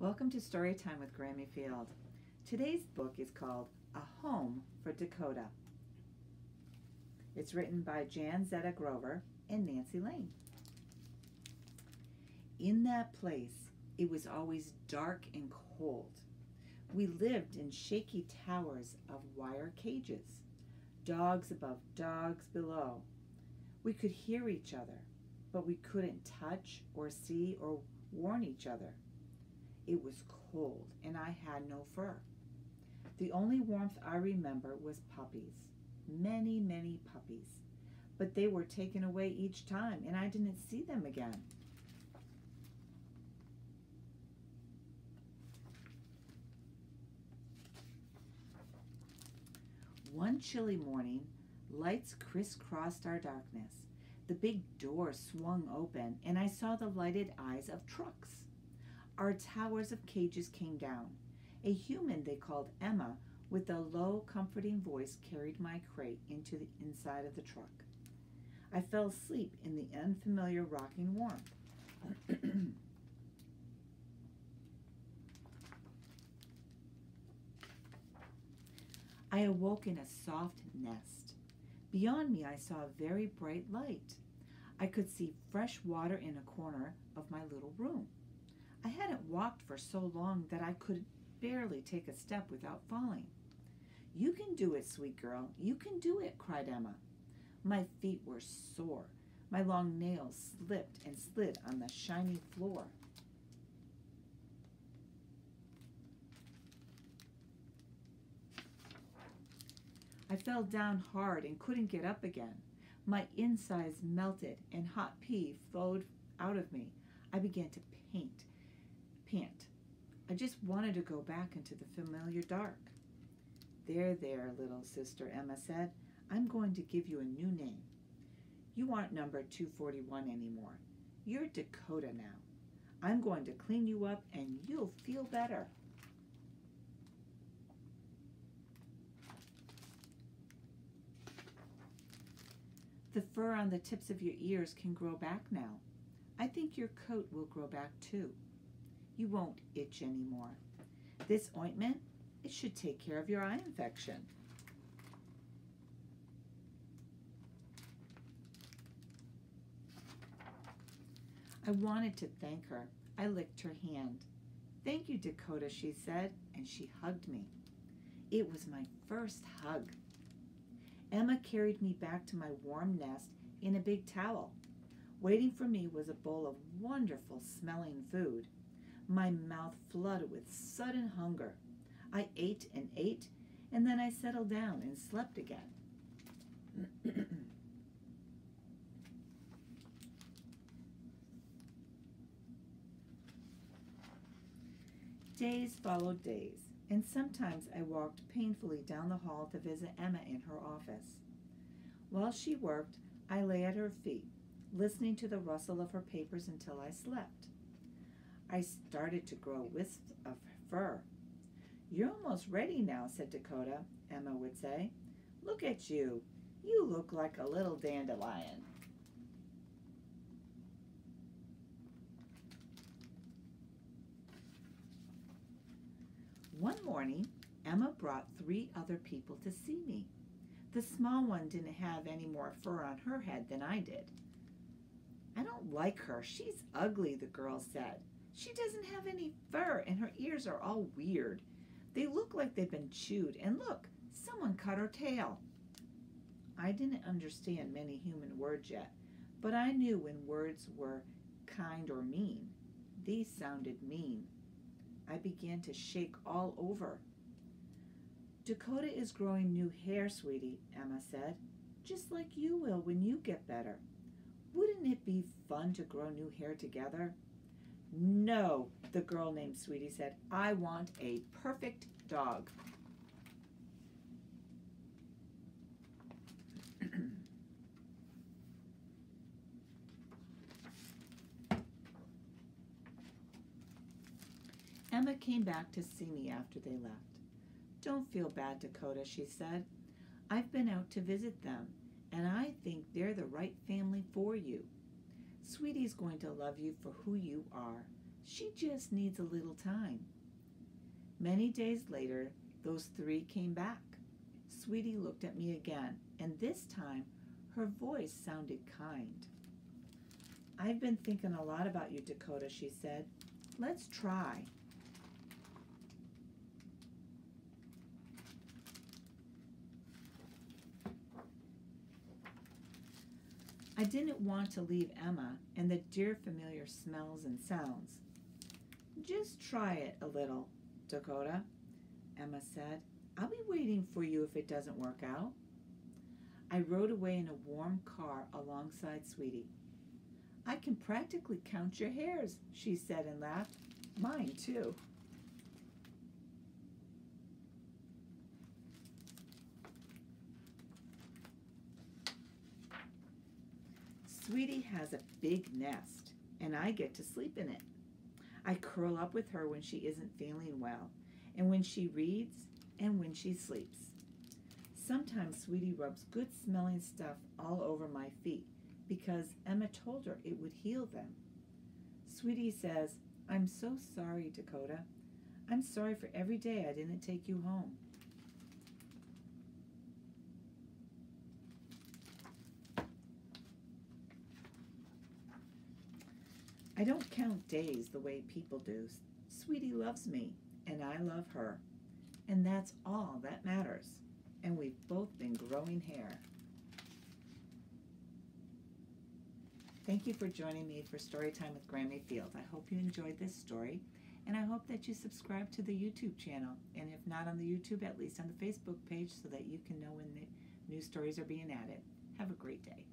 Welcome to Storytime with Grammy Field. Today's book is called A Home for Dakota. It's written by Jan Zita Grover and Nancy Lane. In that place, it was always dark and cold. We lived in shaky towers of wire cages, dogs above, dogs below. We could hear each other, but we couldn't touch or see or warn each other. It was cold, and I had no fur. The only warmth I remember was puppies, many, many puppies. But they were taken away each time, and I didn't see them again. One chilly morning, lights crisscrossed our darkness. The big door swung open, and I saw the lighted eyes of trucks. Our towers of cages came down. A human they called Emma with a low, comforting voice carried my crate into the inside of the truck. I fell asleep in the unfamiliar rocking warmth. I awoke in a soft nest. Beyond me, I saw a very bright light. I could see fresh water in a corner of my little room. I hadn't walked for so long that I could barely take a step without falling. "You can do it, sweet girl. You can do it," cried Emma. My feet were sore. My long nails slipped and slid on the shiny floor. I fell down hard and couldn't get up again. My insides melted and hot pee flowed out of me. I began to pant. I just wanted to go back into the familiar dark. "There, there, little sister," Emma said. "I'm going to give you a new name. You aren't number 241 anymore. You're Dakota now. I'm going to clean you up and you'll feel better." "The fur on the tips of your ears can grow back now. I think your coat will grow back too. You won't itch anymore. This ointment, it should take care of your eye infection." I wanted to thank her. I licked her hand. "Thank you, Dakota," she said, and she hugged me. It was my first hug. Emma carried me back to my warm nest in a big towel. Waiting for me was a bowl of wonderful smelling food. My mouth flooded with sudden hunger. I ate, and then I settled down and slept again. Days followed days, and sometimes I walked painfully down the hall to visit Emma in her office. While she worked, I lay at her feet, listening to the rustle of her papers until I slept. I started to grow wisps of fur. "You're almost ready now," said Dakota, Emma would say. "Look at you. You look like a little dandelion." One morning, Emma brought three other people to see me. The small one didn't have any more fur on her head than I did. "I don't like her. She's ugly," the girl said. "She doesn't have any fur, and her ears are all weird. They look like they've been chewed, and look, someone cut her tail." I didn't understand many human words yet, but I knew when words were kind or mean. These sounded mean. I began to shake all over. "Dakota is growing new hair, sweetie," Emma said, "just like you will when you get better. Wouldn't it be fun to grow new hair together?" "No," the girl named Sweetie said. "I want a perfect dog." Emma came back to see me after they left. "Don't feel bad, Dakota," she said. "I've been out to visit them, and I think they're the right family for you. Sweetie's going to love you for who you are, She just needs a little time. Many days later, those three came back. Sweetie looked at me again, and this time, her voice sounded kind. "I've been thinking a lot about you, Dakota," she said. "Let's try." I didn't want to leave Emma and the dear familiar smells and sounds. "Just try it a little, Dakota," Emma said. "I'll be waiting for you if it doesn't work out." I rode away in a warm car alongside Sweetie. "I can practically count your hairs," she said and laughed. "Mine too." Sweetie has a big nest, and I get to sleep in it. I curl up with her when she isn't feeling well, and when she reads, and when she sleeps. Sometimes Sweetie rubs good-smelling stuff all over my feet because Emma told her it would heal them. Sweetie says, "I'm so sorry, Dakota. I'm sorry for every day I didn't take you home." I don't count days the way people do. Sweetie loves me, and I love her. And that's all that matters. And we've both been growing hair. Thank you for joining me for Storytime with Grammy Field. I hope you enjoyed this story, and I hope that you subscribe to the YouTube channel. And if not on the YouTube, at least on the Facebook page so that you can know when the new stories are being added. Have a great day.